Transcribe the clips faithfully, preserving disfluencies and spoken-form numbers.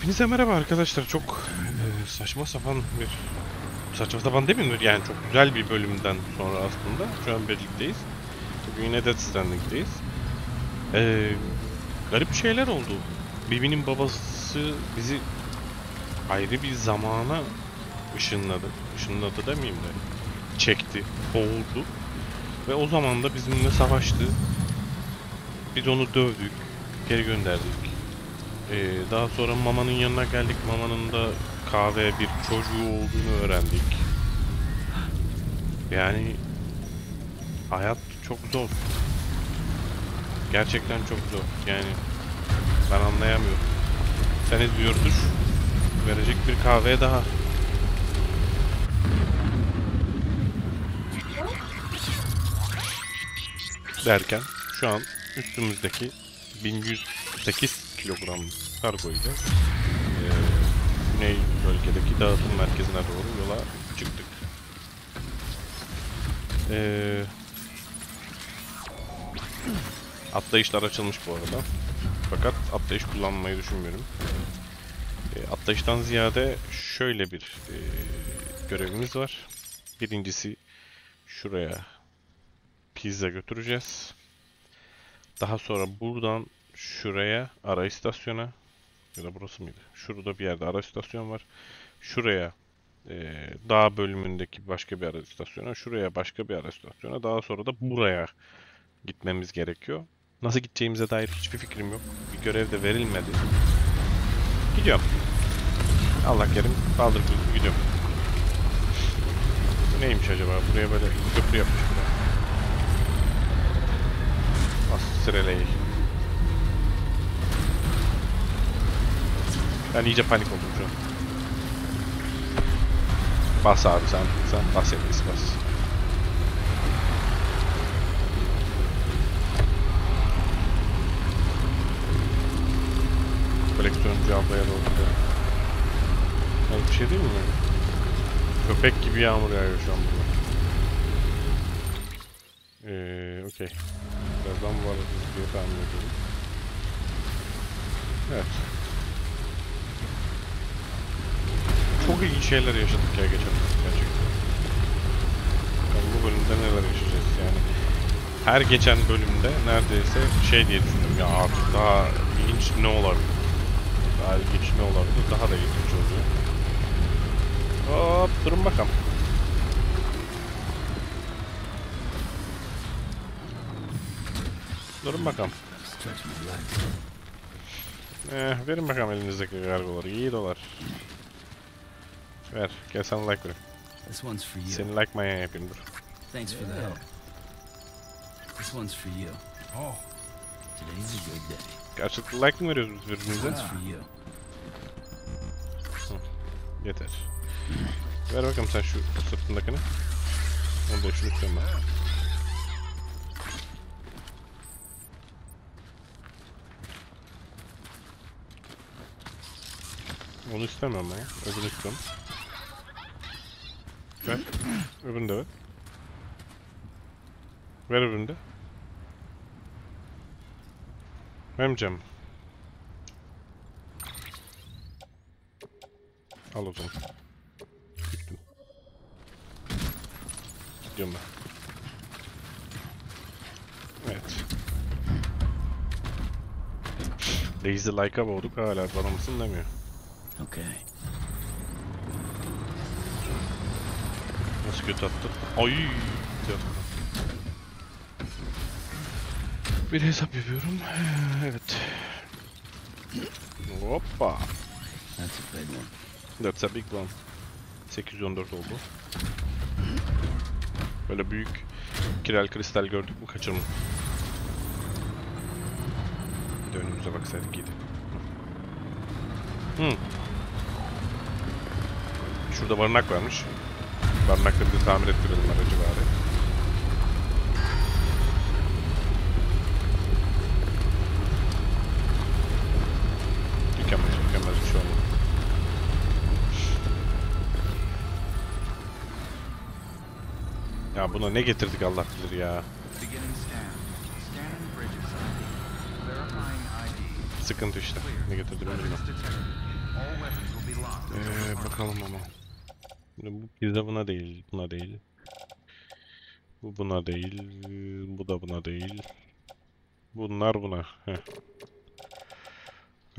Hepinize merhaba arkadaşlar. Çok e, saçma sapan bir saçma sapan demeyeyim mi? Yani çok güzel bir bölümden sonra aslında şu an birlikteyiz. Bugün yine Death Stranding'deyiz. E, garip şeyler oldu. Bibi'nin babası bizi ayrı bir zamana ışınladı. Işınladı demeyeyim de çekti, boğuldu ve o zaman da bizimle savaştı. Biz onu dövdük, geri gönderdik. Ee, daha sonra Mama'nın yanına geldik. Mama'nın da kahve bir çocuğu olduğunu öğrendik. Yani hayat çok zor. Gerçekten çok zor. Yani ben anlayamıyorum. Sen izliyordur. Verecek bir kahve daha. Derken şu an üstümüzdeki bin yüz sekiz kilogram kargo ile e, güney bölgedeki dağıtım merkezine doğru yola çıktık. E, atlayışlar açılmış bu arada. Fakat atlayış kullanmayı düşünmüyorum. E, atlayıştan ziyade şöyle bir e, görevimiz var. Birincisi şuraya pizza götüreceğiz. Daha sonra buradan şuraya ara istasyona ya da burası mıydı? Şurada bir yerde ara istasyon var. Şuraya e, dağ bölümündeki başka bir ara istasyona, şuraya başka bir ara istasyona, daha sonra da buraya gitmemiz gerekiyor. Nasıl gideceğimize dair hiçbir fikrim yok. Bir görev de verilmedi. Gidiyorum. Allah kerim, baldır gözüm gidiyorum. Bu neymiş acaba? Buraya böyle köprü yapmış buraya. Asıl sıreleyi. Ben iyice panik oldum şu an. Bas abi sen, sen bas edeyiz, bas. Koleksiyoncu ablaya doğru gidiyor. Yani bir şey değil mi? Köpek gibi yağmur yağıyor şu an burada. Eee, okey. Birazdan bu arada diye tahmin ediyorum. Evet. Çok ilginç şeyler yaşadık ya geçen gerçekten. Bakalım bu bölümde neler yaşayacağız yani. Her geçen bölümde neredeyse şey diye düşündüm ya artık daha ilginç ne olabilir? Daha ilginç ne olabilir? Daha da ilginç oluyor. Hop durun bakalım. Durun bakalım. Eh, verin bakalım elinizdeki kargoları. İyi dolar. Ver, gel sana like ver. Seni like maya yapayım dur. Thanks for the help. This one's for you. Oh. Today's a good day. Gerçekten like mı veriyoruz birbirimize? Yeter. Ver bakalım sen şu sırtındakini. Onu da şunu koyma. Onu istemem ama ya. Öbürünü istiyorum. Ver. Öbürünü de ver. Ver öbürünü de. Vermeyeceğim. Al o zaman. Gittim. Gidiyorum ben. Evet. Lazy like'a boğduk. Hala bana mısın demiyor. Okay. Nasıl kötü attı? Ay! Bir hesap yapıyorum. Evet. Hoppa. That's a big one. That's a big one. sekiz yüz on dört oldu. Böyle büyük kirel kristal gördük mü kaçırmadık. Bir de önümüze baksaydık iyiydi. Hmm. Şurada barınak varmış. Barınakları bir tamir ettirelim aracı bari. Mükemmel, mükemmel bir şey oldu. Ya buna ne getirdik Allah bilir ya. Sıkıntı işte. Ne getirdik bilmiyorum. Ee, bakalım ama. Bu pizza buna değil, buna değil. Bu buna değil, bu da buna değil. Bunlar buna. Heh.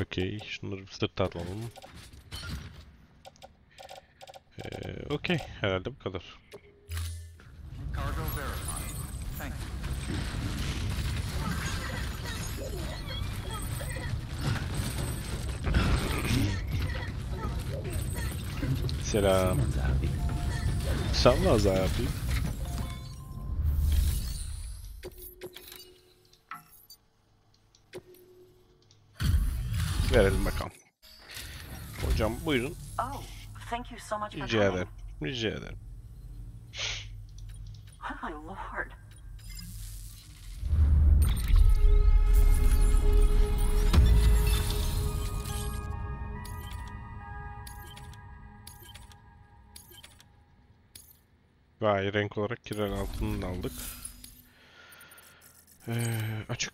Okey, şunları sırtta alalım. Ee, Okey, herhalde bu kadar. Selam. Salmaz abi. Verelim bakalım. Hocam buyurun. Oh, thank you so much. Rica ederim. Rica ederim. Oh my lord. Vay, renk olarak kiral altını aldık. Ee, açık.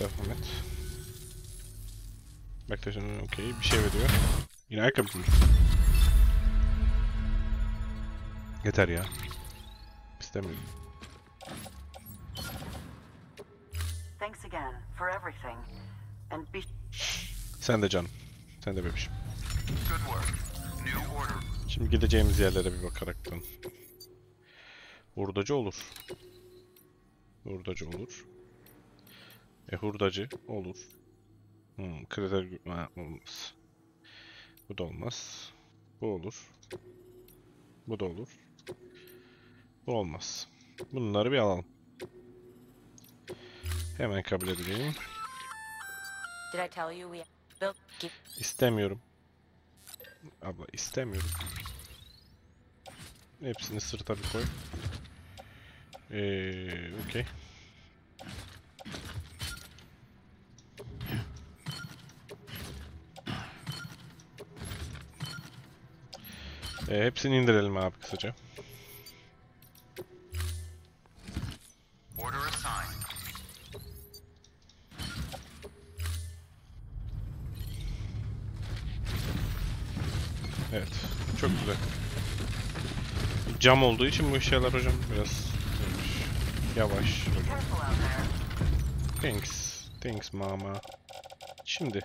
Devam et. Bektaşın okey, bir şey veriyor. Yine ayakkabı. Yeter ya. İstemiyorum. Thanks again for everything. And be... Sen de canım. Sen de bebişim. Good work. New order. Şimdi gideceğimiz yerlere bir bakaraktan. Hurdacı olur. Hurdacı olur. E hurdacı olur. Hmm, kriter olmaz. Bu da olmaz. Bu olur. Bu da olur. Bu olmaz. Bunları bir alalım. Hemen kabul edelim. İstemiyorum. Abla istemiyorum. Hepsini sırta bir koy. Eee, okey. Ee, hepsini indirelim abi kısaca. Evet, çok güzel. Cam olduğu için bu şeyler hocam biraz yavaş. Thanks, thanks mama. Şimdi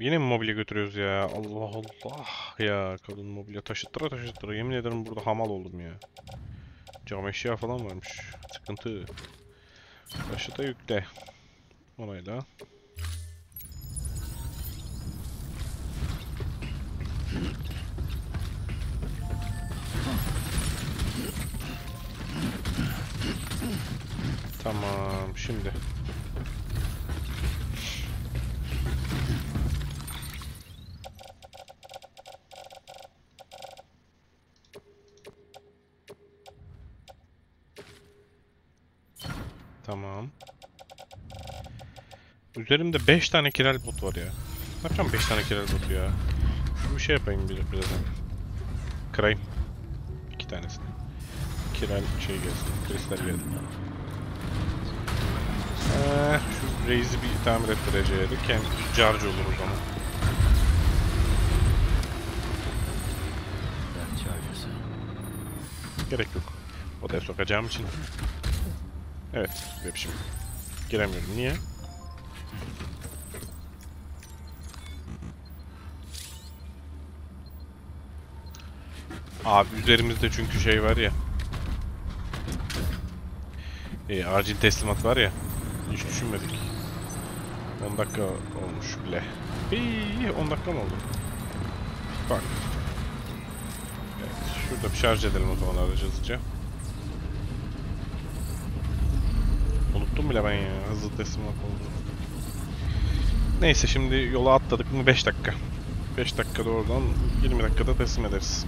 yine mi mobilya götürüyoruz ya? Allah Allah ya, kadın mobilya taşıttıra taşıttıra. Yemin ederim burada hamal oldum ya. Cam eşya falan varmış. Sıkıntı. Taşıta yükle. Onayla. Tamam, şimdi. Tamam. Üzerimde beş tane kiral bot var ya. Ne yapacağım beş tane kiral botu ya? Şu bir şey yapayım bir birazdan. Kırayım. İki tanesini. Kiral şey gelsin. Kristal gelsin. Eee, şu reizi bir tamir ettireceğiydi. Kendisi carcı olur o zaman. Gerek yok. Odaya sokacağım için. Evet, bebişim. Giremiyorum. Niye? Abi üzerimizde çünkü şey var ya. E, acil teslimat var ya. Hiç düşünmedik. on dakika olmuş bile. İyi, on dakika mı oldu? Bak. Evet, şurada bir şarj edelim o zaman aracı hızlıca. Unuttum bile ben ya, hızlı teslimat oldu. Neyse, şimdi yola atladık mı beş dakika. beş dakikada oradan, yirmi dakikada teslim ederiz.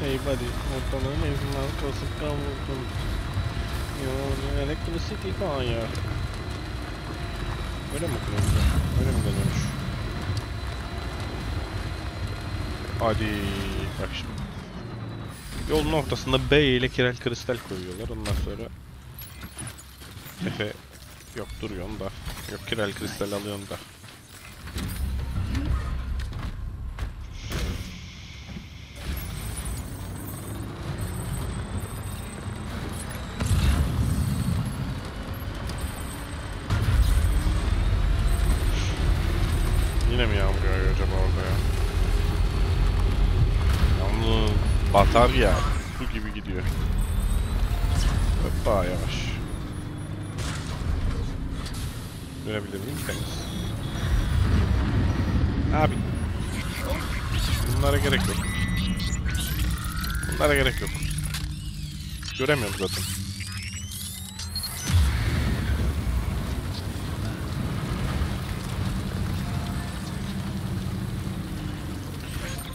Hey buddy, ortalığın evinden kasıktan vurdum. Yo, electricity falan ya. Öyle mi kırılmış? Öyle mi dönüyormuş? Hadi, bak şimdi. Yolun ortasında B ile Kirel Kristal koyuyorlar. Ondan sonra Efe yok duruyorsun da. Yok Kirel Kristal alıyorsun da. Yine mi yağmur yağıyor acaba orada ya? Yalnız batarya su gibi gidiyor. Hoppa yavaş. Görebilir miyim? Abi. Bunlara gerek yok. Bunlara gerek yok. Göremiyorum zaten.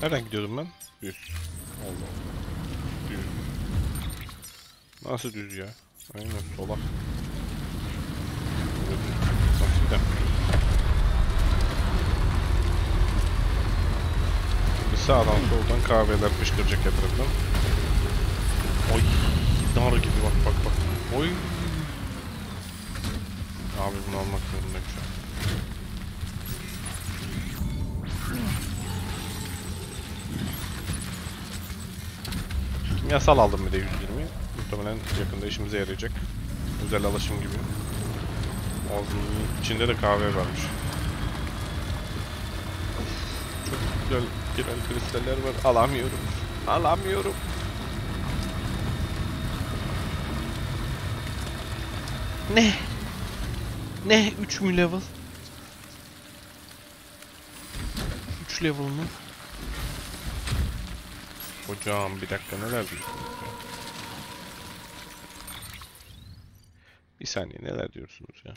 Nereden gidiyordum ben? Düz. Allah Allah. Düz. Nasıl düz ya? Aynen sola. Nasıl bir sağdan soldan kahveler fışkıracak etrafından. Oy. Dar gibi bak bak bak. Oy. Abi bunu almak zorundayım şu an. Yasal aldım bir de yüz yirmi. Muhtemelen yakında işimize yarayacak. Özel alışım gibi. Ağzının içinde de kahve varmış. Çok güzel Kirel kristaller var. Alamıyorum. Alamıyorum. Ne? Ne? üç mü level? üç level mu? Hocam bir dakika neler diyorsunuz? Bir saniye neler diyorsunuz ya?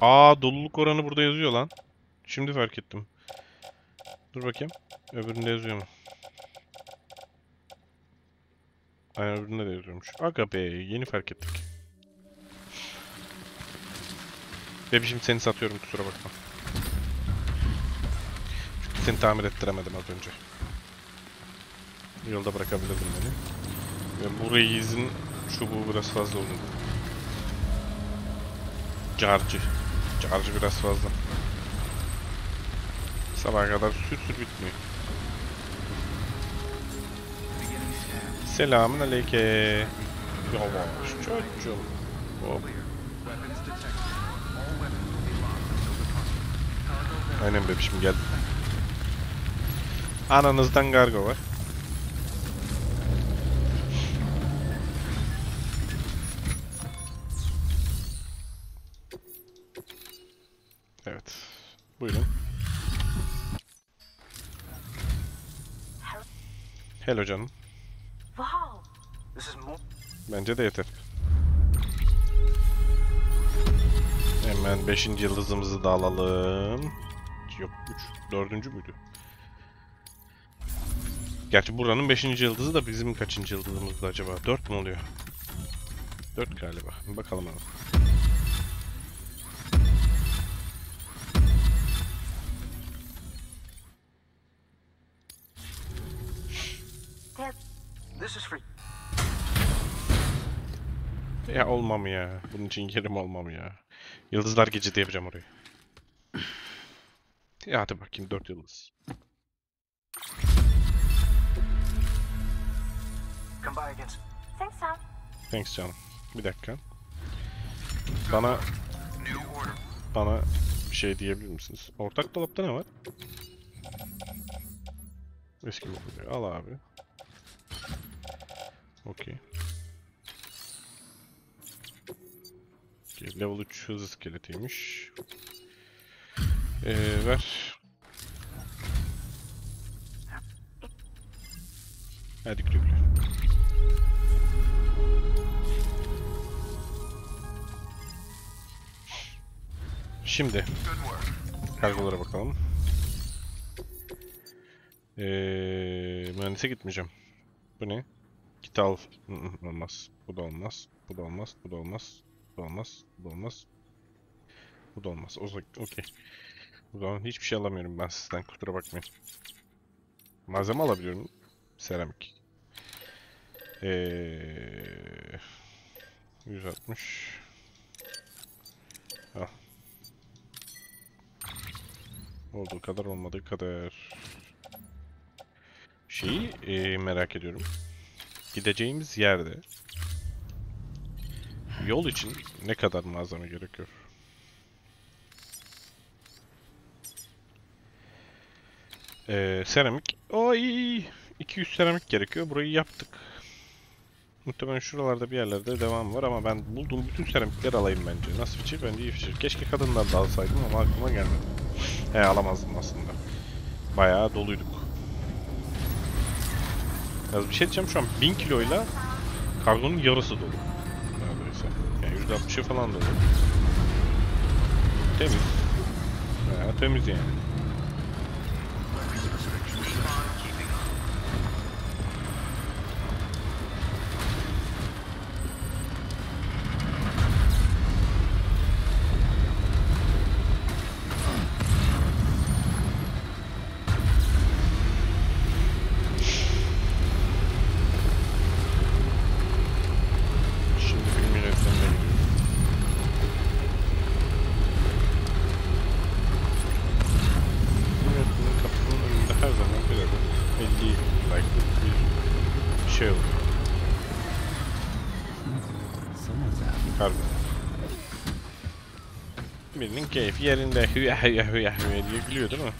Aa doluluk oranı burada yazıyor lan. Şimdi fark ettim. Dur bakayım. Öbüründe yazıyor mu? Aynen öbüründe de yazıyormuş. Aga be, yeni fark ettik. Bebişim seni satıyorum, kusura bakma. Çünkü seni tamir ettiremedim az önce. Yolda bırakabilirdim beni. Ve bu reis'in çubuğu biraz fazla oldu. Charge'ı. Charge'ı biraz fazla. Sabaha kadar sür sür bitmiyor. Selamun aleyke. Yavaş çocuğum. Hop. Aynen bebişim gel. Ananızdan kargo var. Evet. Buyurun. Hello canım. Bence de yeter. Hemen beşinci yıldızımızı da alalım. Yok üç, dördüncü müydü? Gerçi buranın beşinci yıldızı da bizim kaçıncı yıldızımızdı acaba? dört mü oluyor? dört galiba. Bakalım hemen. Ya olmam ya. Bunun için yerim olmam ya. Yıldızlar gecesi yapacağım orayı. Ya hadi bakayım dört yıldız. Thanks canım. Bir dakika. Bana bana bir şey diyebilir misiniz? Ortak dolapta ne var? Eski bakıyor. Al abi. Okey. Level üç hız iskeletiymiş. Ee, ver. Hadi güle güle. Şimdi kargolara bakalım. Ee, mühendise gitmeyeceğim. Bu ne? Ithal olmaz. Bu da olmaz. Bu da olmaz. Bu da olmaz. Bu da olmaz. Bu da olmaz. Bu da olmaz. Okey. O zaman hiçbir şey alamıyorum ben sizden. Kusura bakmayın. Malzeme alabiliyorum. Seramik. Eee... yüz altmış. Al. Olduğu kadar olmadığı kadar. Şeyi e, merak ediyorum. Gideceğimiz yerde yol için ne kadar malzeme gerekiyor? Ee, seramik. Oy! iki yüz seramik gerekiyor. Burayı yaptık. Muhtemelen şuralarda bir yerlerde devam var ama ben bulduğum bütün seramikleri alayım bence. Nasıl fikir? Bence iyi fikir. Keşke kadınlar da alsaydım ama aklıma gelmedi. He, alamazdım aslında. Bayağı doluyduk. Biraz bir şey diyeceğim, şu an bin kiloyla kargonun yarısı dolu. Neredeyse. Yani yüzde altmışı falan dolu. Temiz. Bayağı temiz yani. Birinin keyfi yerinde hüya hüya hüya hüya diye gülüyor değil mi?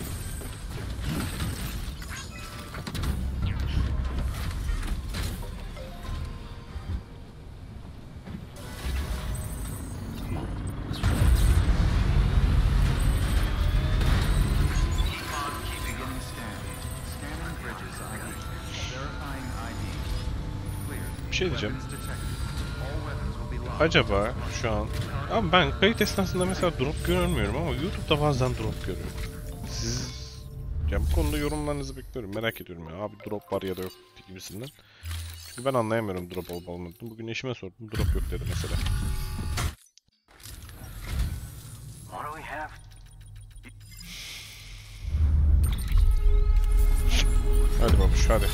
Bir şey diyeceğim. Acaba şu an... Abi ben kayıt esnasında mesela drop görmüyorum ama YouTube'da bazen drop görüyorum. Siz... Ya bu konuda yorumlarınızı bekliyorum. Merak ediyorum ya. Abi drop var ya da yok gibisinden. Çünkü ben anlayamıyorum drop olup olmadığını. Bugün eşime sordum. Drop yok dedi mesela. Hadi babuş hadi.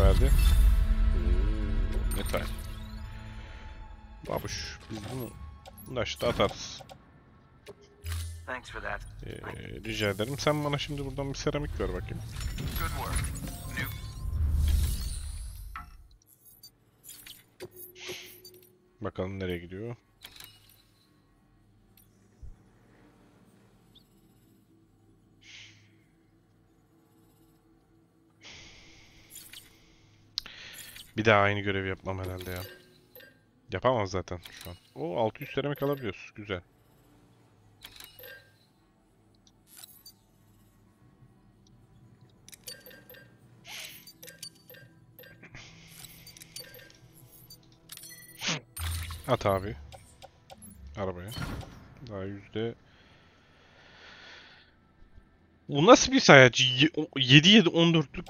Verdi. Metal. Babuş, biz bunu ulaştı atarız. Ee, rica ederim. Sen bana şimdi buradan bir seramik ver bakayım. Bakalım nereye gidiyor. Bir daha aynı görevi yapmam herhalde ya. Yapamaz zaten şu an. O altı yüz seramik alabiliyoruz. Güzel. At abi. Arabaya. Daha yüzde... Bu nasıl bir sayaç? yedi yedi on dörtlük.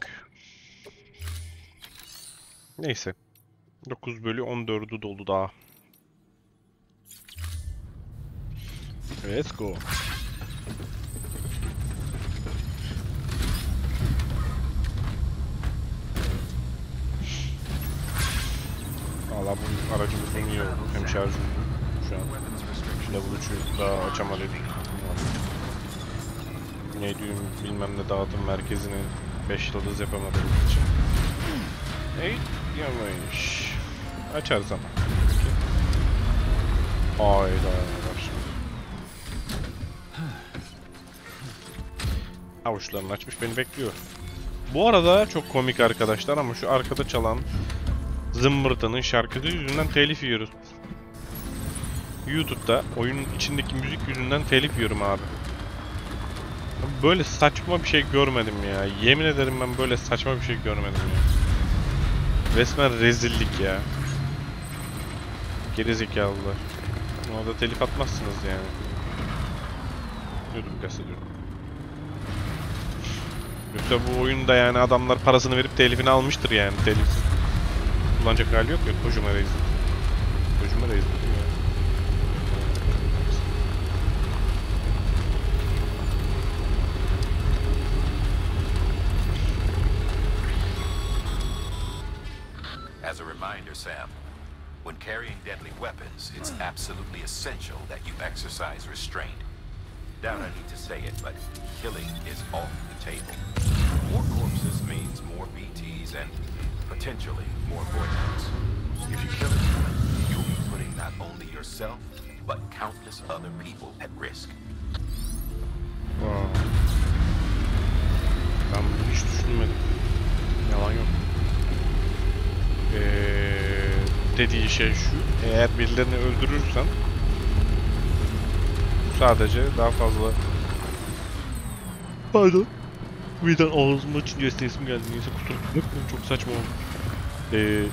Neyse. dokuz bölü on dördü dolu daha. Let's go. Valla bu aracımız en iyi oldu. Hem şarjı şu an. level üçü daha açamadık. Ne diyeyim bilmem ne dağıtım merkezini beş yıldız yapamadığımız için. Hey. Yamaymış. Açarız ama. Hayda. Avuçlarını açmış beni bekliyor. Bu arada çok komik arkadaşlar ama şu arkada çalan zımbırtının şarkısı yüzünden telif yiyoruz. YouTube'da oyunun içindeki müzik yüzünden telif yiyorum abi. Böyle saçma bir şey görmedim ya. Yemin ederim ben böyle saçma bir şey görmedim ya. Resmen rezillik ya. Gerizekalılar. Ona da telif atmazsınız yani. Yürüdüm, gaz ediyorum. Yoksa bu oyunda yani adamlar parasını verip telifini almıştır yani. Telif kullanacak hali yok ya. Kojima Reis. Kojima Reis değil mi? As a reminder, Sam, when carrying deadly weapons, it's absolutely essential that you exercise restraint. Doubt I need to say it, but killing is off the table. More corpses means more B Ts and potentially more Vortex. If you kill it, you'll be putting not only yourself, but countless other people at risk. Wow. Ben bunu hiç düşünmedim. Yalan yok. Eee... Dediği şey şu, eğer birilerini öldürürsen sadece daha fazla... Pardon, birden ağzımın açınca isim geldi, neyse kusura bakmayın, çok saçma oldu. Ee,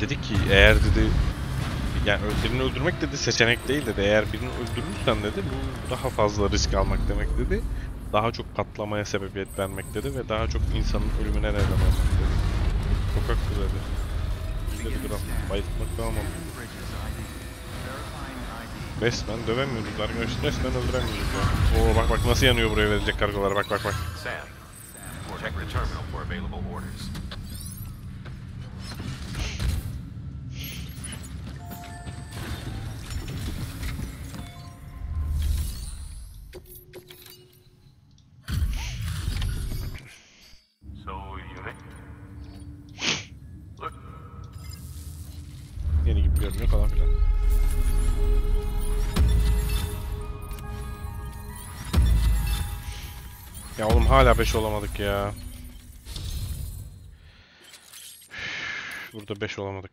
dedi ki, eğer dedi, yani birini öldürmek dedi seçenek değil dedi, eğer birini öldürürsen dedi, bu daha fazla risk almak demek dedi, daha çok patlamaya sebebiyet vermek dedi ve daha çok insanın ölümüne neden olmak dedi. Çok haklı dedi. Bayıltmak da ama resmen dövemiyoruz arkadaşlar, resmen öldüremiyoruz ya. Oo bak bak nasıl yanıyor buraya verecek kargolar, bak bak bak. Ya oğlum hala beş olamadık ya. Burada beş olamadık.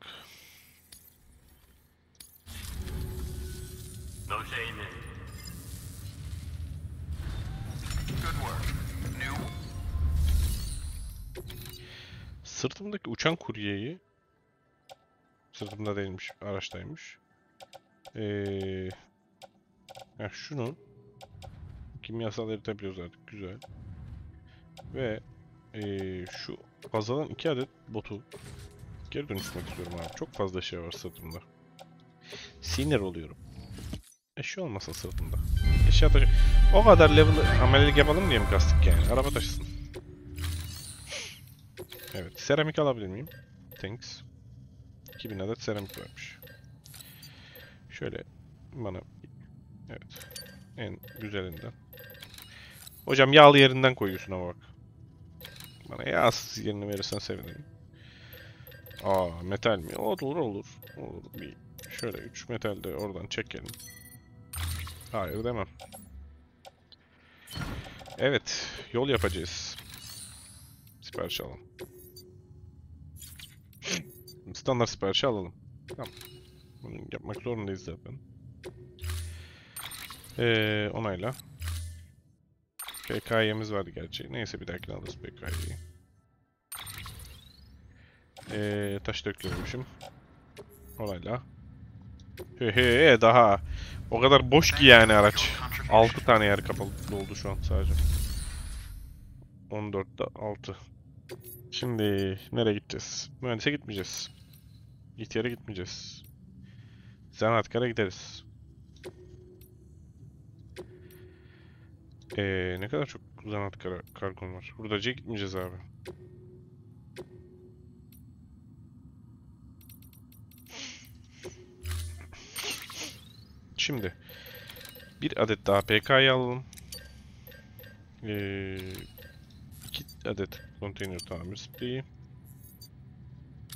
Sırtımdaki uçan kuryeyi, sırtımda değilmiş, araçtaymış. Ee, ya şunu kimyasal eritebiliyoruz artık, güzel. Ve ee, şu fazladan iki adet botu geri dönüştürmek istiyorum abi. Çok fazla şey var sırtımda. Sinir oluyorum. Eşya olmasa sırtımda. Eşya taşı... O kadar level amelilik yapalım diye mi kastık yani? Araba taşısın. Evet. Seramik alabilir miyim? Thanks. iki bin adet seramik varmış. Şöyle bana... Evet. En güzelinden. Hocam yağlı yerinden koyuyorsun ama bak. Bana yağsız yerini verirsen sevinirim. Aa metal mi? O olur olur. Olur. Bir şöyle üç metal de oradan çekelim. Hayır demem. Evet. Yol yapacağız. Sipariş alalım. Standart siparişi alalım. Tamam. Bunu yapmak zorundayız zaten. Eee onayla. P K Y'miz vardı gerçi. Neyse bir dahakine alırız P K Y'yi. Ee, taş dökülmüşüm. Olayla. He he daha. O kadar boş ki yani araç. altı tane yer kapalı oldu şu an sadece. on dörtte altı. Şimdi nereye gideceğiz? Mühendise gitmeyeceğiz. İhtiyara gitmeyeceğiz. Zanaatkara gideriz. Ee, ne kadar çok zanaat kar kargom var. Hurdacıya gitmeyeceğiz abi. Şimdi bir adet daha P K'yı alalım. Ee, iki adet konteyner tamir spreyi.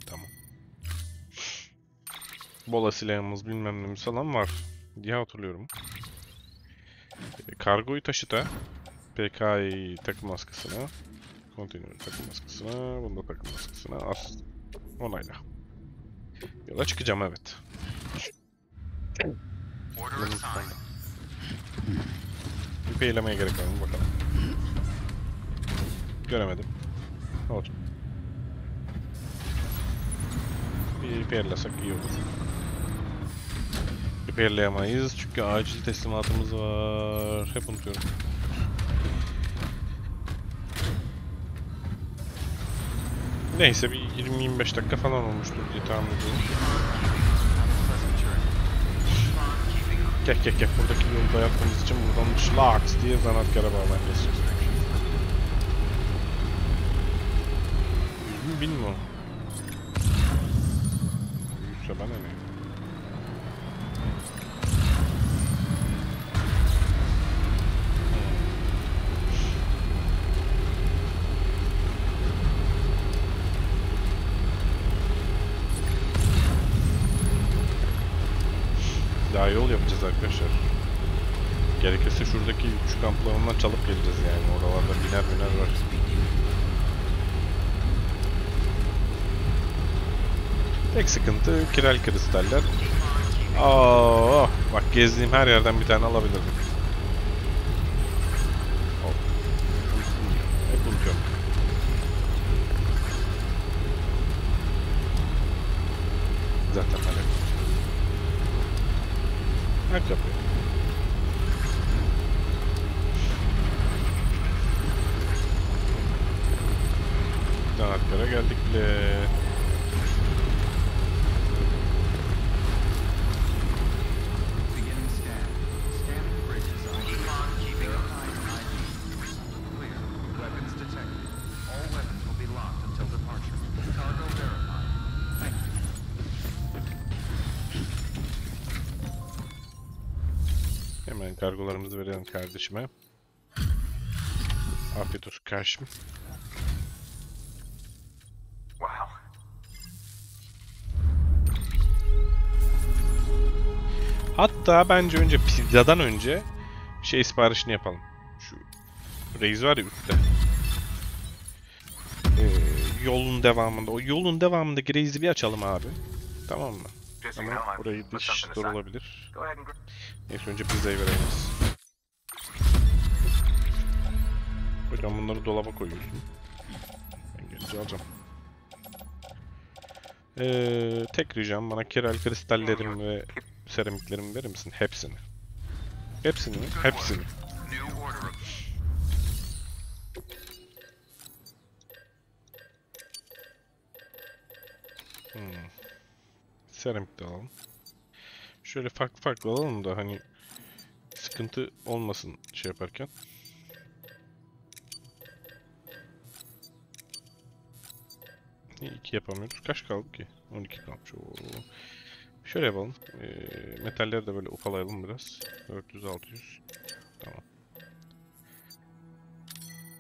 Tamam. Bola silahımız bilmem nemiz falan var diye hatırlıyorum. Kargoyu taşıta, P K'yi takım maskasına, konteyneri takım maskasına, bunu da takım maskasına as. Onayla. Yola çıkacağım evet. Bir eylemeye gerek var mı bakalım. Göremedim. Ne olacak? Bir peylasak iyi olur. Belirleyemeyiz çünkü acil teslimatımız var. Hep unutuyorum. Neyse bir yirmi yirmi beş dakika falan olmuştur diye tahmin ediyorum. Kek kek kek buradaki yolda yaptığımız için buradan şlaks diye zanaatkara bağlayın geçeceğiz. Büyük mü bilmiyorum. Büyükse bana ne? Daha yol yapacağız arkadaşlar. Gerekirse şuradaki şu kamplarından çalıp geleceğiz yani. Oralarda biner biner var. Tek sıkıntı kirel kristaller. Aa, bak gezdiğim her yerden bir tane alabilirdim. Hop. Hep buluyorum. Zaten hadi. Hak yapıyor. Zanaatkara geldik bile. Kargolarımızı verelim kardeşime. Afiyet olsun kardeşim. Wow. Hatta bence önce pizzadan önce şey siparişini yapalım. Şu reis var ya üstte. Ee, yolun devamında. O yolun devamındaki reisi bir açalım abi. Tamam mı? Ama burayı dış dur olabilir. Neyse önce pizzayı verelim. Hocam bunları dolaba koyuyorsun. Ben gelince alacağım. Ee, tek ricam bana kirel kristallerimi ve seramiklerimi verir misin? Hepsini. Hepsini mi? Hepsini. Hmm. Seramik de alalım. Şöyle farklı farklı alalım da hani sıkıntı olmasın şey yaparken. Niye iki yapamıyoruz? Kaç kaldı ki? on iki kalmış. Oo. Şöyle yapalım. E, metalleri de böyle ufalayalım biraz. dört yüz altı yüz. Tamam.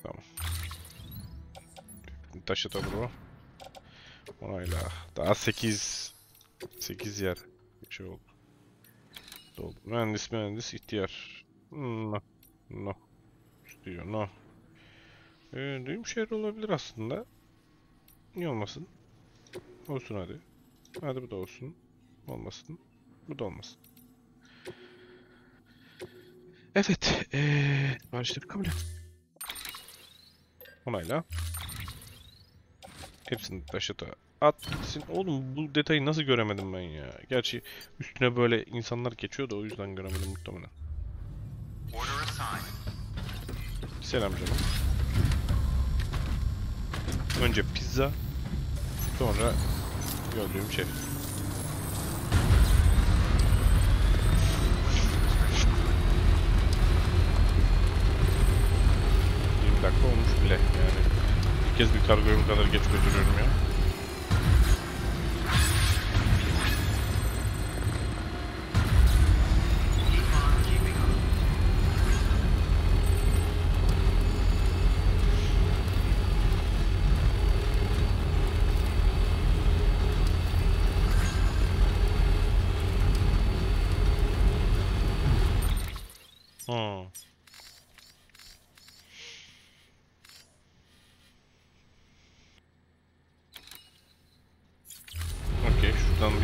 Tamam. Taşı da bro. Onayla. Daha sekiz sekiz yer. Bir şey oldu. Doldu. Mühendis mühendis ihtiyar. No. No. Diyor no. Ee, düğüm şehri olabilir aslında. Niye olmasın? Olsun hadi. Hadi bu da olsun. Olmasın. Bu da olmasın. Evet. Eee. Barışları kabul et. Onayla. Hepsini taşıta. At gitsin. Oğlum bu detayı nasıl göremedim ben ya? Gerçi üstüne böyle insanlar geçiyor da o yüzden göremedim muhtemelen. Selam canım. Önce pizza. Sonra gördüğüm şey. yirmi dakika olmuş bile yani. Bir kez bir kargoyu bu kadar geç götürüyorum ya.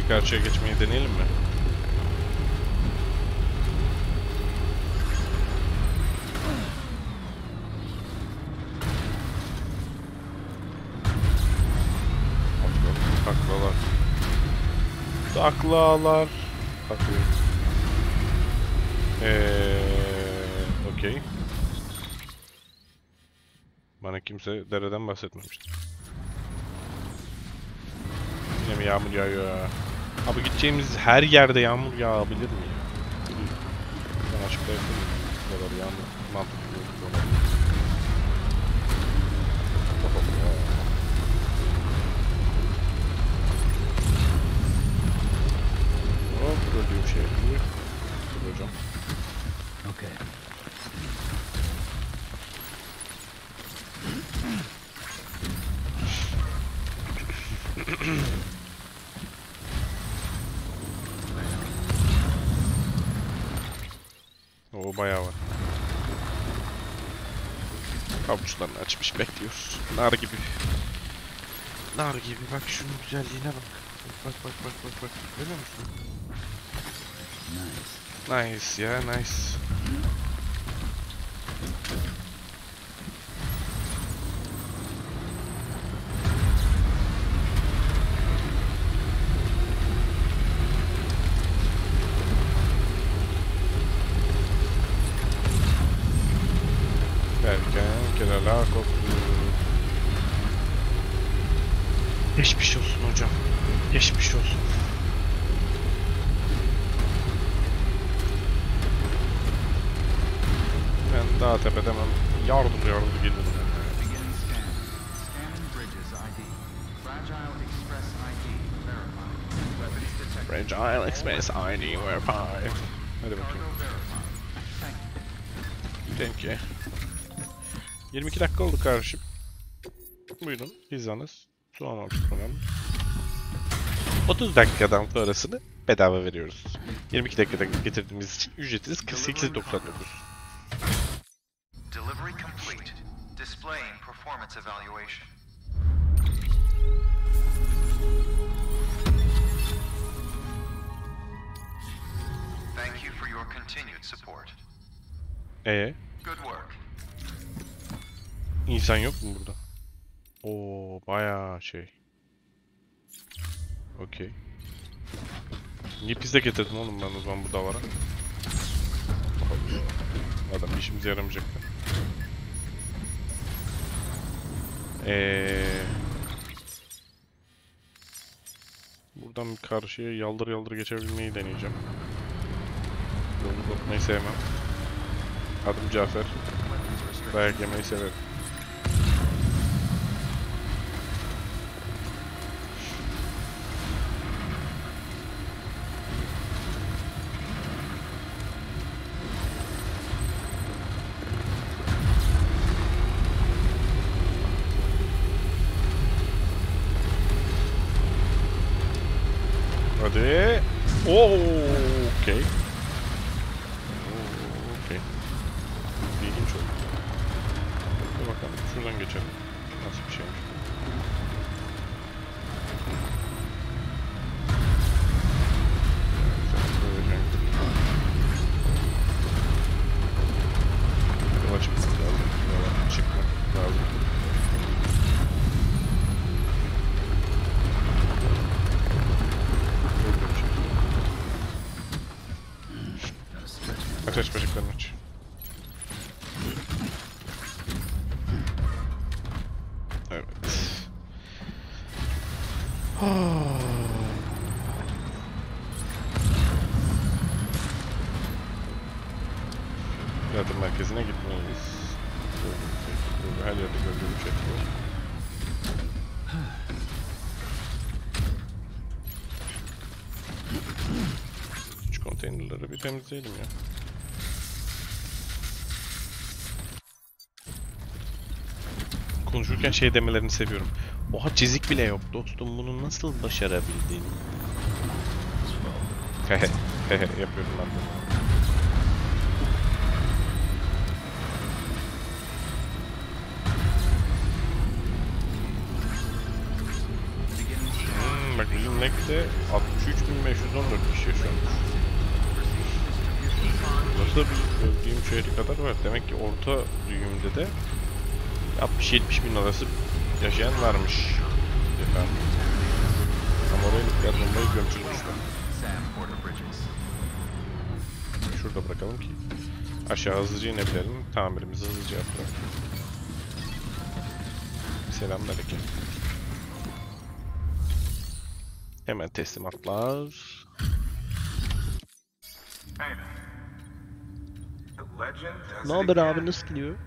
Karşıya geçmeyi deneyelim mi? Taklalar. Taklalar. Taklıyor. Eee, okey. Bana kimse dereden bahsetmemişti. yine mi yağmur yağıyor ya? Abi gideceğimiz her yerde yağmur yağabilir mi ya? Ben açıkta yapamıyorum. Buraları yağmur mantıklı bir olabilir. Hop, burada diyor bir şey yapıyor. Dur hocam. Okay. O bayağı var. Kavuçlarını açmış bekliyoruz. Nar gibi. Nar gibi. Bak şunun güzelliğine bak. Bak bak bak bak bak. Görüyor musun? Nice. Nice ya, nice. Geçmiş olsun hocam. Geçmiş olsun. Ben daha tepeden yardım yardım geliyorum. Fragile Express I D verified. Hadi bakayım. Thank you. yirmi iki dakika oldu kardeşim. Buyurun pizzanız. Soğan aldık falan. otuz dakikadan sonrasını bedava veriyoruz. yirmi iki dakikada getirdiğimiz için ücretiniz kırk sekiz doksan dokuz. Ee? İnsan yok mu burada? Oo, bayağı şey. Okey. Niye pizza getirdim oğlum ben o zaman burada var ha? Adam işimize yaramayacaktı. Ee, buradan karşıya yaldır yaldır geçebilmeyi deneyeceğim. Yolu bırakmayı sevmem. Adım Cafer. Dayak yemeyi severim. Hadi. Oo, okey. Okey. İlginç oldu. Dur bakalım, şuradan geçelim. Nasıl bir şeymiş? Yola çıkmak lazım. Yola çıkmak lazım. Ateş böceklerini aç. Evet. Yardım merkezine gitmeliyiz. Her yerde gördüğüm şey bu. Şu konteynerleri bir temizleyelim ya. Konuşurken şey demelerini seviyorum. Oha, çizik bile yok dostum, bunu nasıl başarabildin? Hehe hehe yapıyorum lan bunu. Hmm, bak bizim Mac'de altmış üç bin beş yüz on dört kişi yaşıyor. Burası da bir öldüğüm şehri kadar var. Demek ki orta düğümde de altmış yetmiş bin arası yaşayan varmış. Efendim. Ama oraya dikkat olmayı gömçülmüşler. Şurada bırakalım ki aşağı hızlıca inebilelim. Tamirimizi hızlıca yapalım. Selamünaleyküm. Hemen teslimatlar. Ne haber abi, nasıl gidiyor?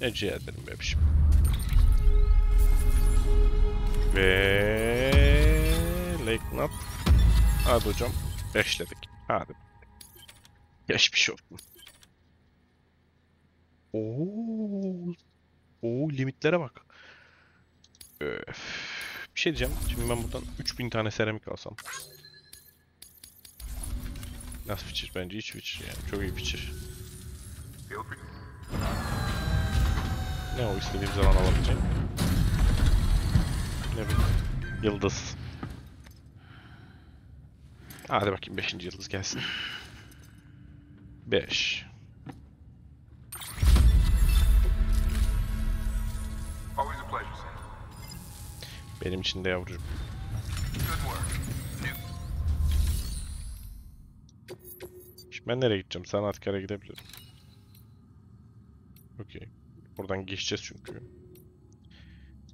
Rica ederim bebişim. Ve Lake Nap. Hadi hocam, beşledik. Hadi. Geçmiş olsun. Oo, oo, limitlere bak. Öf. Bir şey diyeceğim. Şimdi ben buradan üç bin tane seramik alsam. Nasıl biçir? Bence hiç biçir yani. Çok iyi biçir. Ne o, istediğim zaman alabileceğim. Ne bileyim. Yıldız. Hadi bakayım beşinci yıldız gelsin. beş. Benim için de yavrucuğum. Şimdi ben nereye gideceğim? Sanatkara gidebilirim. Okey. Buradan geçeceğiz çünkü.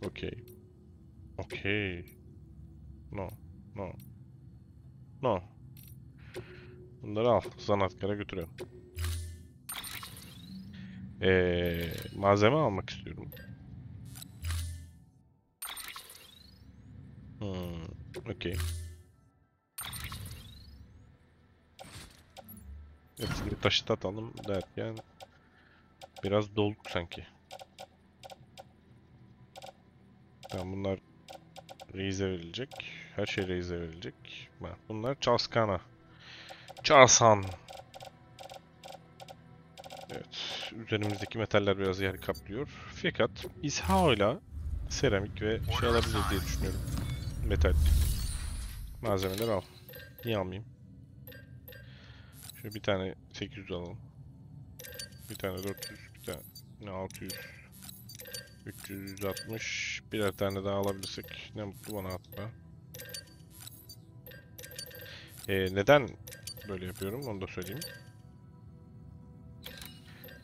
Okey. Okey. No. No. No. Bunları al. Sanatkara götürüyorum. Ee, malzeme almak istiyorum. Hmm, okey. Hepsini bir taşıt atalım derken biraz dolduk sanki. Tamam, bunlar reize verilecek. Her şey reize verilecek. Bak, bunlar Çalskan'a. Çalsan. Evet, üzerimizdeki metaller biraz yer kaplıyor. Fakat İzhao'yla seramik ve şey alabiliriz diye düşünüyorum. Metal. Malzemeler al. Niye almayayım? Şöyle bir tane sekiz yüz alalım. Bir tane dört yüz, bir tane altı yüz, üç yüz altmış. Birer tane daha alabilirsek ne mutlu bana hatta. Ee, neden böyle yapıyorum onu da söyleyeyim.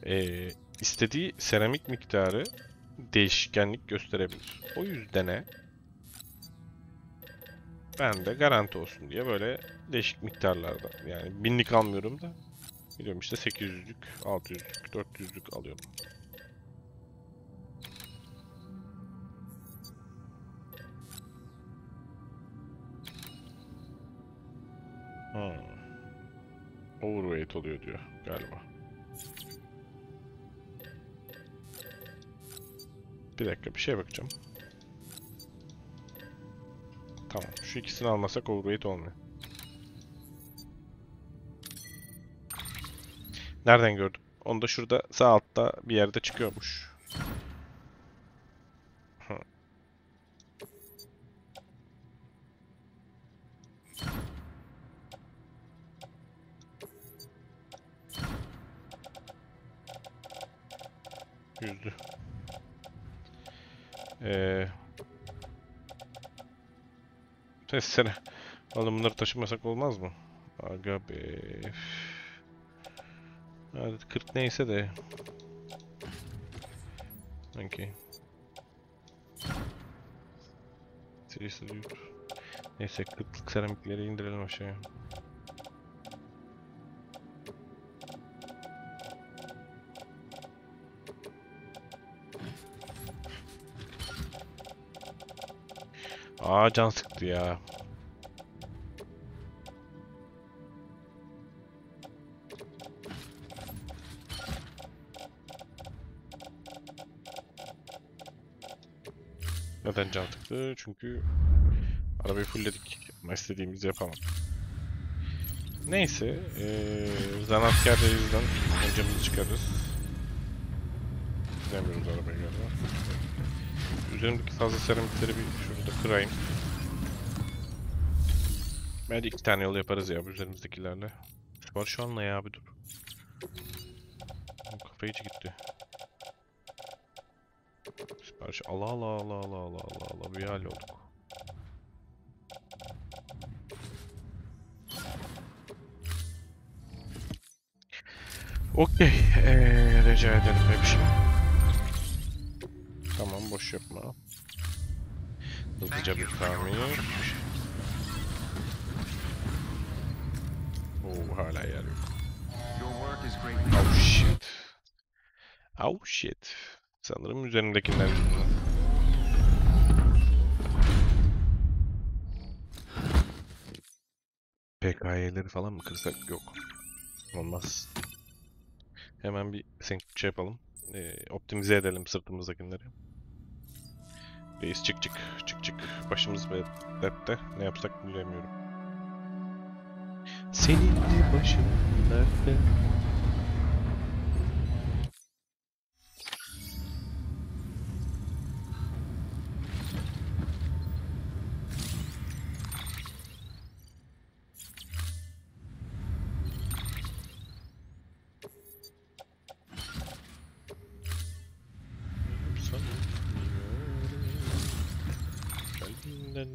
Ee, istediği seramik miktarı değişkenlik gösterebilir. O yüzdene ben de garanti olsun diye böyle değişik miktarlarda, yani binlik almıyorum da biliyorum işte sekiz yüzlük, altı yüzlük, dört yüzlük alıyorum. Hmm. Overweight oluyor diyor galiba. Bir dakika, bir şeye bakacağım. Tamam, şu ikisini almasak overweight olmuyor. Nereden gördüm? Onu da şurada sağ altta bir yerde çıkıyormuş. Hı. Yüzdü. Eee... Testere. Vallahi bunları taşımasak olmaz mı? Aga be. Hadi kırk neyse de. Okay. Neyse, kırklık seramikleri indirelim aşağıya. Aa, can sıktı ya. Neden can sıktı? Çünkü arabayı fullledik ama istediğimizi yapamadık. Neyse, ee, zanaatkar denizden öncemizi çıkarırız. Gidemiyoruz arabayı galiba. Üzerimdeki fazla seramikleri bir şurada kırayım. Belki iki tane yol yaparız ya üzerimizdekilerle. Var şu anla ya abi, dur. Kafayı içi gitti. Sipariş ala ala ala ala ala ala ala bir hal olduk. Okey, ee, rica ederim hepsi. Tamam, boş yapma. Lovely job of farming. Oh, hala yardım. Oh shit. Oh shit. Sanırım üzerindekinden. P K Y'leri falan mı kırsak? Yok. Olmaz. Hemen bir senkçe yapalım. Ee, optimize edelim sırtımızdakileri. Reis çık çık çık çık. Başımız ve dertte. Ne yapsak bilemiyorum. Senin de başın dertte.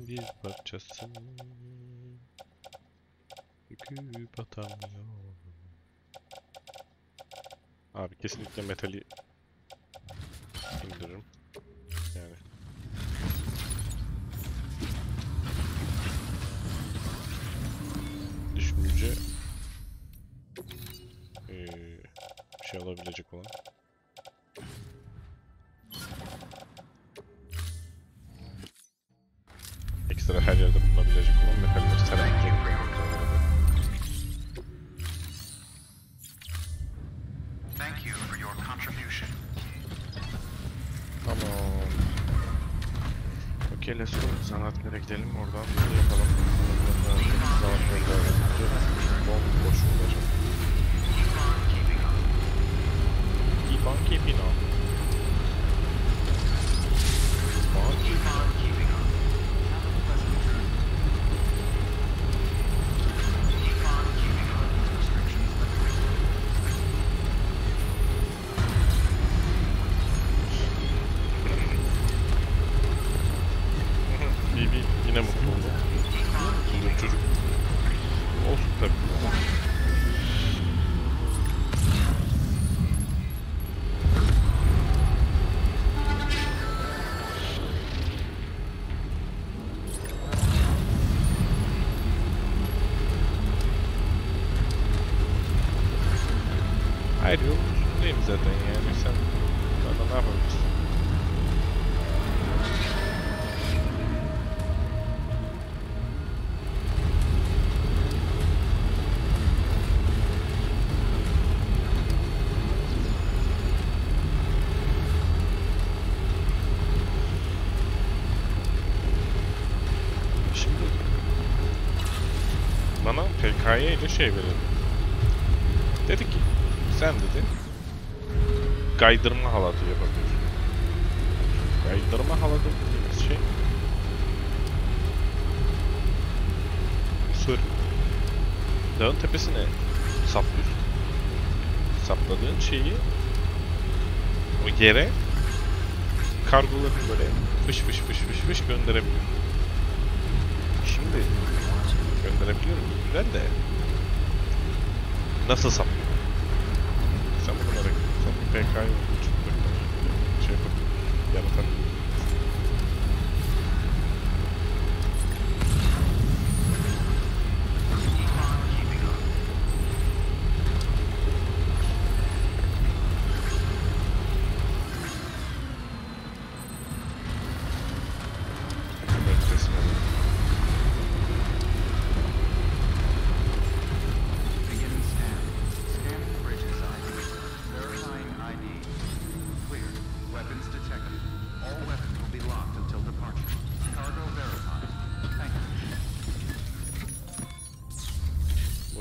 Bir parçası döküp atamıyor. Abi kesinlikle metali indiririm. Yani. Düşünce ee, şey alabilecek olan. Ekstra her yerde bulunabilecek olan metaller serengil ekleyelim. Tamam. Okey, let's go. Zanaatlere gidelim. Oradan böyle yapalım. Zanaatlere gidelim. Bol boş olacak. Keep on keeping on. Keep on keeping on. P K Y ile şey verelim. Dedi ki, sen dedi, kaydırma halatı yapabiliyorsun. Kaydırma halatı dediğimiz şey, sür. Dağın tepesine saplıyorsun. Sapladığın şeyi o yere kargoları böyle fış fış fış fış fış gönderebiliyorsun. Şimdi gönderebiliyorum güzel de nasıl saplı? Sen bunu merak ediyorsan bir P K'yı şey yapalım, yaratalım.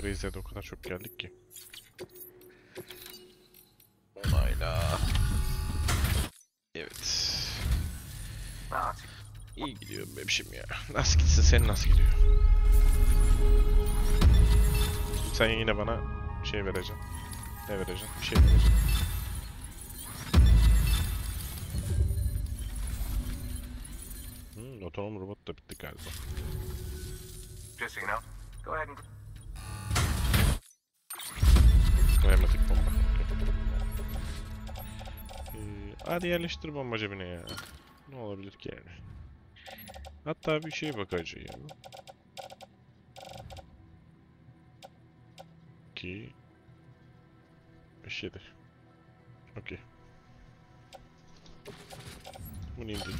Buraya da o kadar çok geldik ki. Onayla. Evet. İyi gidiyor bebişim ya. Nasıl gitsin, senin nasıl gidiyor? Sen yine bana şey vereceksin. Ne vereceksin? Bir şey vereceksin. Hmm, otonom robot da bitti galiba. Go ahead and vermedik bomba. Ee, hadi yerleştir bomba cebine ya. Ne olabilir ki yani? Hatta bir şey bagajı ya. İki. Beş yedi. Okey. Bunu indir.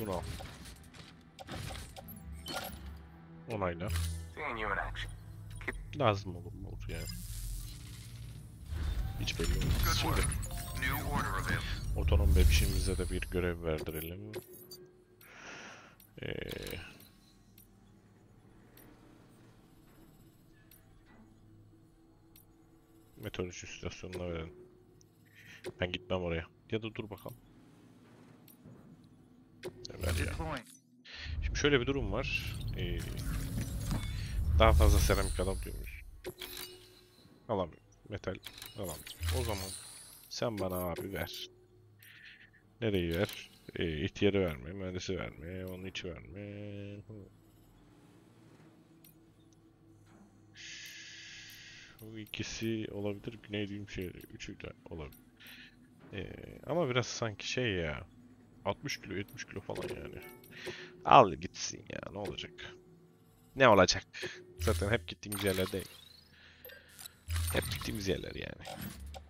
Bunu al. Onayla. Lazım olur mu olur yani. Hiç belli olmaz. Şimdi otonom bebişimize de bir görev verdirelim. Ee, meteoroloji istasyonuna verelim. Ben gitmem oraya. Ya da dur bakalım. Evet ya. Şimdi şöyle bir durum var. Ee, daha fazla seramik alabiliyoruz. Alamıyorum. Metal alalım. O zaman sen bana abi ver. Nereyi ver? Ee, ihtiyarı verme, mühendisi verme, onun içi verme. Bu ikisi olabilir. Güneydoğum şehri. Üçü de olabilir. Ee, ama biraz sanki şey ya. altmış kilo, yetmiş kilo falan yani. Al gitsin ya. Ne olacak? Ne olacak? Zaten hep gittiğimiz yerlerde. Hep gittiğimiz yerler yani.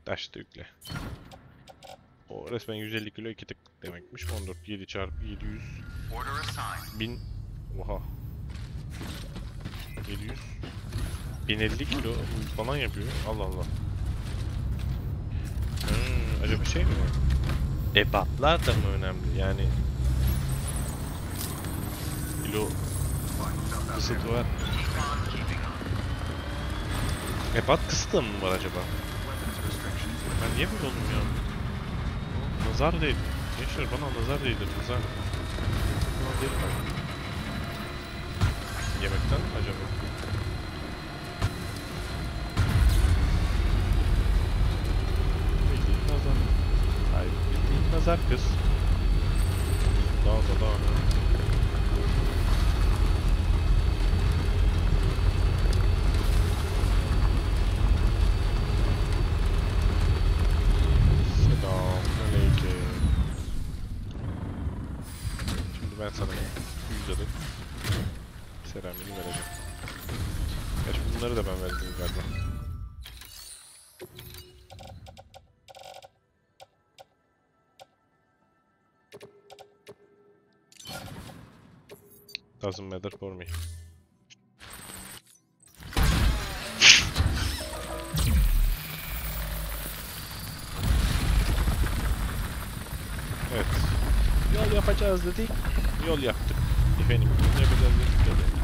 Taş da yükle. O resmen yüz elli kilo iki tık demekmiş. on dört, yedi çarpı yedi yüz. bin. Oha. yedi yüz. bin elli kilo falan yapıyor. Allah Allah. Hmm, acaba şey mi var? Ebatlar da mı önemli? Yani kilo kısıtı var. Ebat kısıtı mı var acaba? Ben niye böyle oldum ya? Nazar değil. Gençler bana nazar değildir. Nazar. Nazar değil mi? Yemekten mi acaba? Hayır, bildiğin nazar kız. Daha da daha. Selamünaleyküm. Şimdi ben sana yüz adet seramini vereceğim. Gerçi bunları da ben verdim galiba. Doesn't matter for me. Evet. Yol yapacağız dedik. Yol yaptık. Efendim, yol yapacağız dedik. Yol yaptık.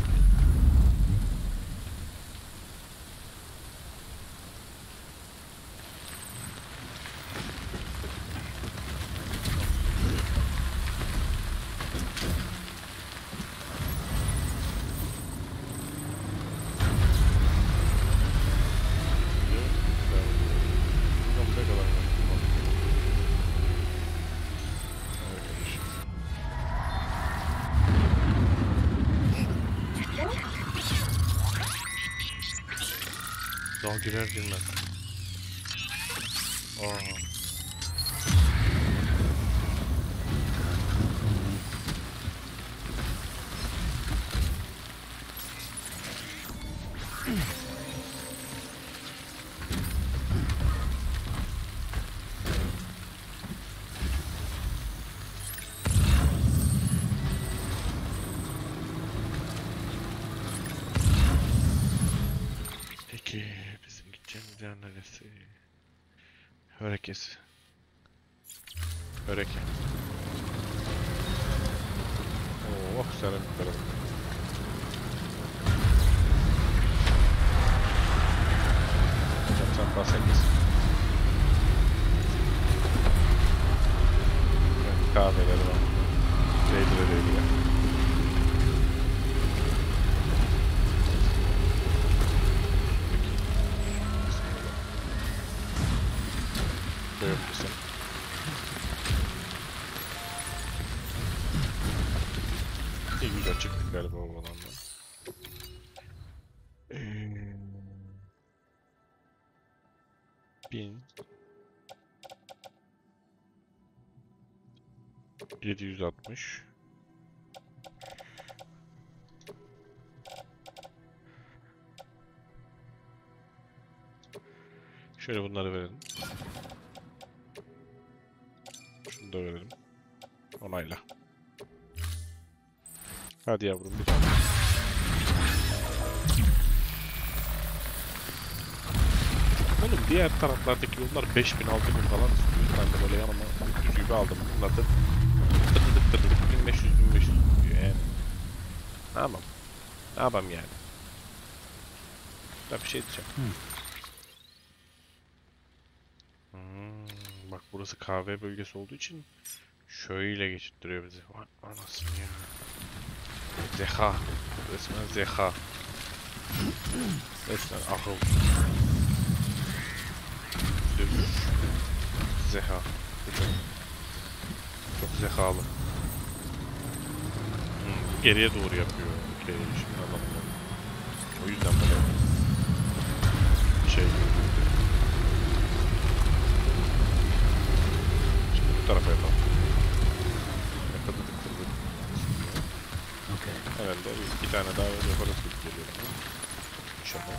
Girer girmez. Aa. Örekesi. Öreke. Oo, oh, seramik tarafı. Hocam sen bahsetmesin. Evet, kahveleri var. Değdire değdire. yedi yüz altmış. Şöyle bunları verelim. Şunu da verelim. Onayla. Hadi yavrum bir tane. Oğlum diğer taraflardaki yollar beş bin altı bin falan istiyor. Ben de böyle yanıma yüz gibi aldım. Bunlar da bin beş yüz bin beş yüz diyor yani. Ne yapalım? Ne yapalım yani? Ben bir şey diyeceğim. Hmm. Bak burası kahve bölgesi olduğu için şöyle geçirtiyor bizi. Anasını ya. Zeha. Resmen zeha. Resmen akıl. Dövüş. Zeha. Çok zehalı. Hmm, geriye doğru yapıyor. Şimdi adamlar. O yüzden böyle şey. Tarafa yapalım. Yakaladık kırdık. Okay. Evet, iki tane daha yaparız gibi geliyor. Şaka.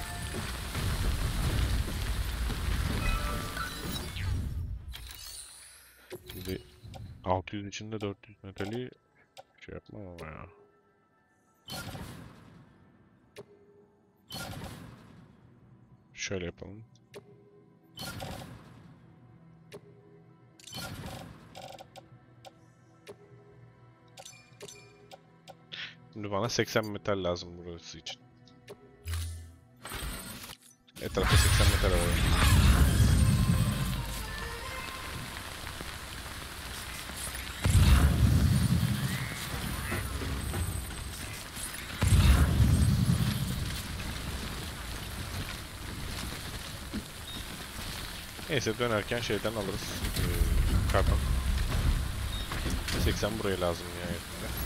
Şimdi altı yüz içinde dört yüz metali şey yapmam ama ya. Şöyle yapalım. Şimdi bana seksen metal lazım burası için. Etrafta seksen metal var. Neyse dönerken şeyden alırız. Ee, karton. seksen buraya lazım nihayetinde.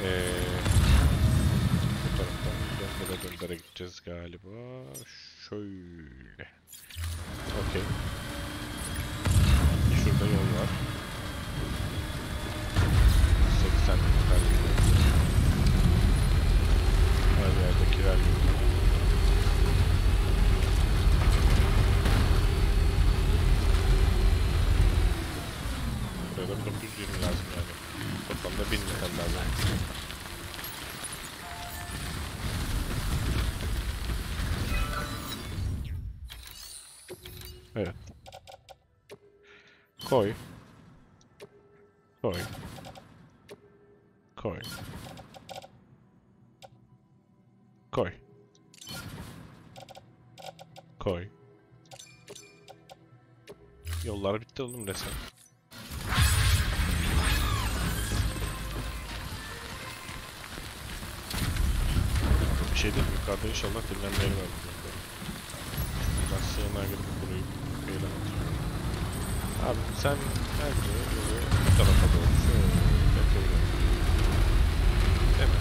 Ee, bu taraftan döndere döndere gideceğiz galiba. Şöyle. Okey. Şurada yol var. seksen metre gibi. Her yerde kiler gibi. Buraya da dokuz yüz yirmi lazım yani. Toplamda bin metre lazım. Evet. Koy. Koy. Koy. Koy. Koy. Yollar bitti oğlum resmen. Bir şey değil mi? Yukarıda inşallah dinlenmeyi var. Ben sığınağa girip burayı eylem atıyorum. Abi sen bence böyle bu tarafa doğru şöyle bekleyelim. Değil mi?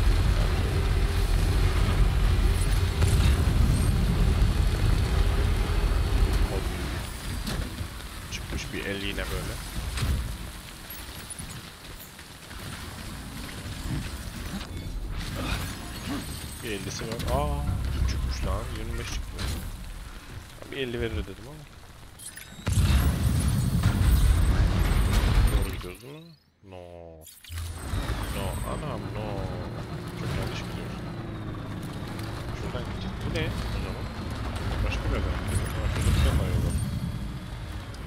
Çıkmış bir el yine böyle. ellisi var. Aa, çıkmış lan. yirmi beş çıkmış. Bir elli verir dedim ama. Doğru gidiyoruz değil mi? No. No anam no. Çok yanlış gidiyoruz. Şuradan gidecek. Bu ne? O zaman. Başka bir yerden gidelim. Şurada bir tane daha yol var.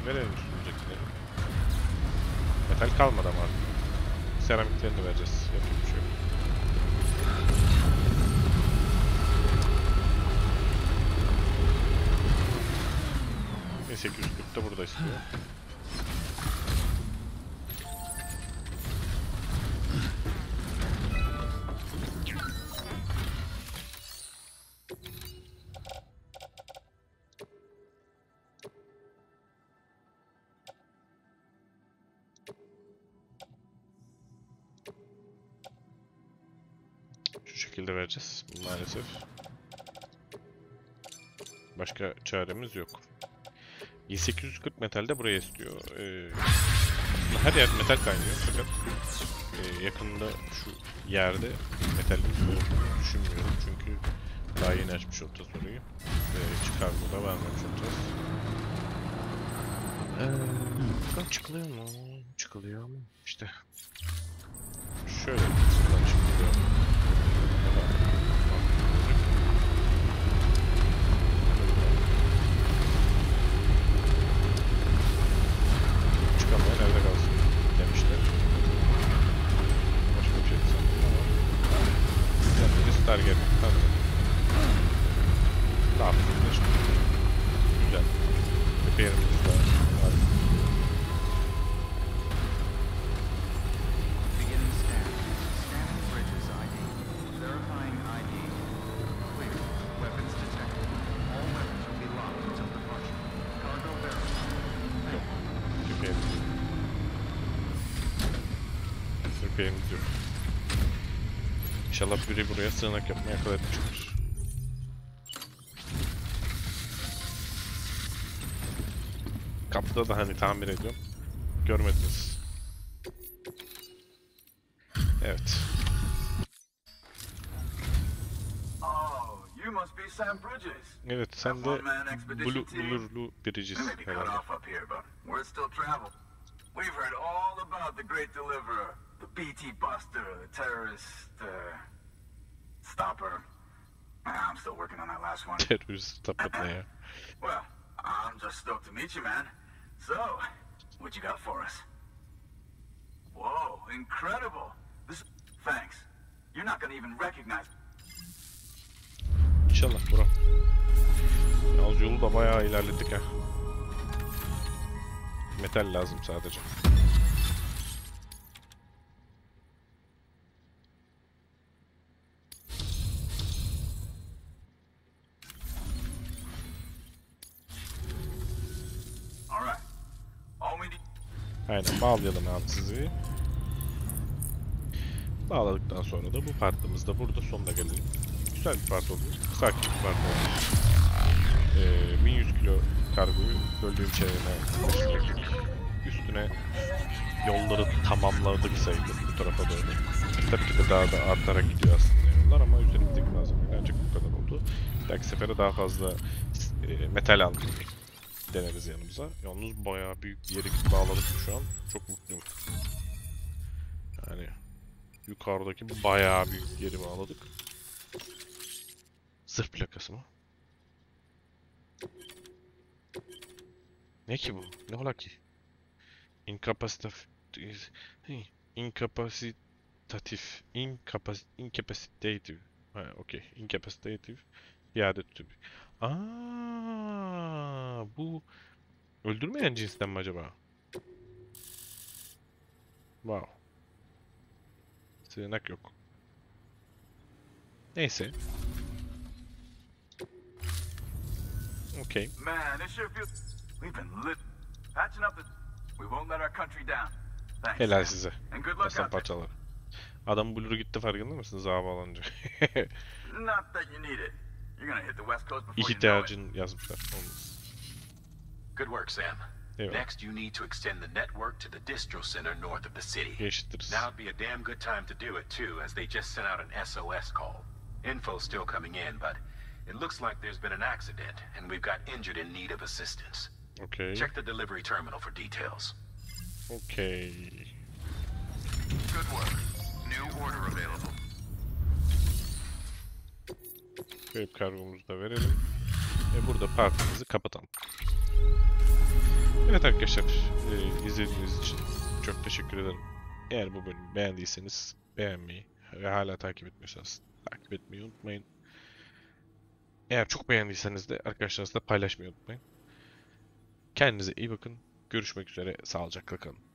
Verelim şuradakileri. Metal kalmadı ama artık. Seramiklerini de vereceğiz. Yapacak bir şey yok. sekiz yüz kırkta burada istiyor. Şu şekilde vereceğiz maalesef. Başka çaremiz yok. bin sekiz yüz kırk metalde buraya istiyor. Ee, her yer metal kaynıyor fakat e, yakında şu yerde metalin olduğunu düşünmüyorum çünkü daha yeni açmış olacağız orayı ve çıkarma da vermemiş olacağız. Ee, çıkılıyor mu? Çıkılıyor mu? İşte şöyle buradan çıkılıyor. Çıkamaya nerede kalsın demişler. Başka bir şey sanırım ama kendimiz target tanıdık. Ne yapıyoruz da şimdi? Güzel. Repair'imiz var. İnşallah biri buraya sığınak yapmaya kadar çıkmış. Kapıda da hani tamir ediyorum. Görmediniz. Evet. Evet, sen de Blue Blurlu biricisin herhalde. The B T buster, the terrorist, the stopper. I'm still working on that last one. Terrorist stopper there. Well, I'm just stoked to meet you, man. So, what you got for us? Whoa, incredible. This thanks. You're not gonna even recognize. İnşallah bro. Yalnız yolu da bayağı ilerledik ha. Metal lazım sadece. Aynen, bağlayalım abi sizi. Bağladıktan sonra da bu partımız da burada sonuna gelelim. Güzel bir part oldu. Sakin bir part oldu. Ee, bin yüz kilo kargoyu böldüğüm çevrene geçirdik. Üstüne yolları tamamladık sayılır bu tarafa doğru. Tabii ki de daha da artarak gidiyor aslında yollar ama üzerimizdeki malzemeler ancak bu kadar oldu. Belki sefere daha fazla e, metal aldık. Deneriz yanımıza. Yalnız bayağı büyük bir yere bağladık şu an. Çok mutluyum. Yani yukarıdaki bayağı büyük yeri bağladık. Zırh plakası mı? Ne ki bu? Ne ola ki? İnkapasitatif... İnkapasitatif... İnkapas... İnkapasitatif... Ha, okey. İnkapasitatif... İade tübü. Aa, bu öldürmeyen cinsten mi acaba? Wow. Sığınak yok. Neyse. Okay. Helal size. Aslan parçaları. Adam blur'u gitti, farkında mısınız? Havalanınca. İhtiyacın yazmışlar. Good work, Sam. Next, you need to extend the network to the distro center north of the city. Now'd be a damn good time to do it too, as they just sent out an S O S call. Info's still coming in, but it looks like there's been an accident, and we've got injured in need of assistance. Okay. Check the delivery terminal for details. Okay. Good work. New order available. Kayıp kargomuzu da verelim ve burada partimizi kapatalım. Evet arkadaşlar, e, izlediğiniz için çok teşekkür ederim. Eğer bu bölümü beğendiyseniz beğenmeyi ve hala takip etmiyorsanız takip etmeyi unutmayın. Eğer çok beğendiyseniz de arkadaşlarınızla paylaşmayı unutmayın. Kendinize iyi bakın. Görüşmek üzere. Sağlıcakla kalın.